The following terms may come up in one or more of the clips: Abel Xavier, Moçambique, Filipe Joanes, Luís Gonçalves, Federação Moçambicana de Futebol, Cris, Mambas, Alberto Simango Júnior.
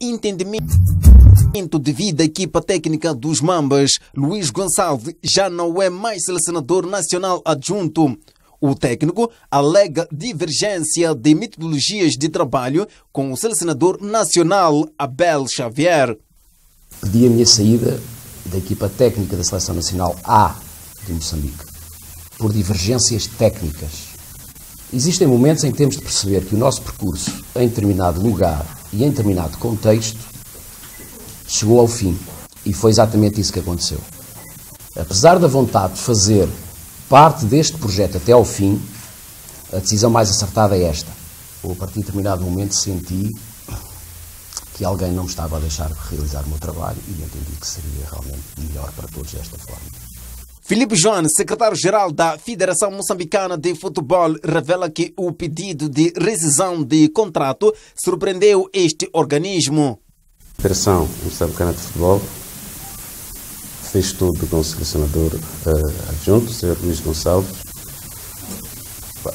entendimento devido à equipa técnica dos Mambas, Luís Gonçalves já não é mais selecionador nacional adjunto. O técnico alega divergência de metodologias de trabalho com o selecionador nacional Abel Xavier. Pedi a minha saída da equipa técnica da Seleção Nacional A de Moçambique por divergências técnicas. Existem momentos em que temos de perceber que o nosso percurso em determinado lugar e em determinado contexto chegou ao fim, e foi exatamente isso que aconteceu. Apesar da vontade de fazer parte deste projeto até ao fim, a decisão mais acertada é esta. Ou a partir de determinado momento senti que alguém não me estava a deixar realizar o meu trabalho e entendi que seria realmente melhor para todos desta forma. Filipe Joanes, secretário-geral da Federação Moçambicana de Futebol, revela que o pedido de rescisão de contrato surpreendeu este organismo. A Federação Moçambicana de Futebol fez tudo com o selecionador adjunto, o Sr. Luís Gonçalves,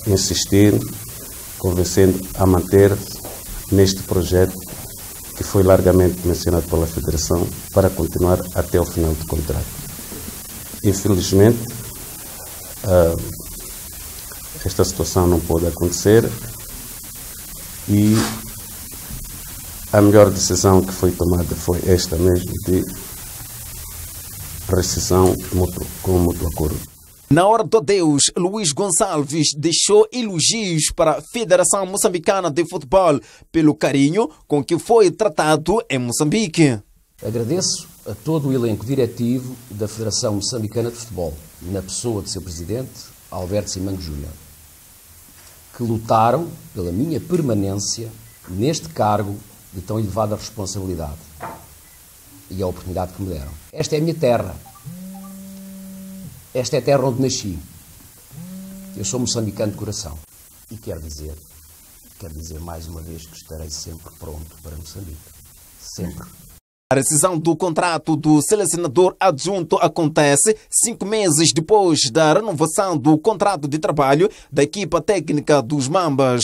insistir, convencendo a manter neste projeto que foi largamente mencionado pela Federação para continuar até o final do contrato. Infelizmente, esta situação não pôde acontecer e a melhor decisão que foi tomada foi esta mesmo, de rescisão com mútuo acordo. Na hora do adeus, Luís Gonçalves deixou elogios para a Federação Moçambicana de Futebol pelo carinho com que foi tratado em Moçambique. Agradeço a todo o elenco diretivo da Federação Moçambicana de Futebol, na pessoa de seu presidente, Alberto Simango Júnior, que lutaram pela minha permanência neste cargo de tão elevada responsabilidade e a oportunidade que me deram. Esta é a minha terra. Esta é a terra onde nasci. Eu sou moçambicano de coração. E quero dizer mais uma vez que estarei sempre pronto para Moçambique. Sempre. A rescisão do contrato do selecionador adjunto acontece 5 meses depois da renovação do contrato de trabalho da equipa técnica dos Mambas.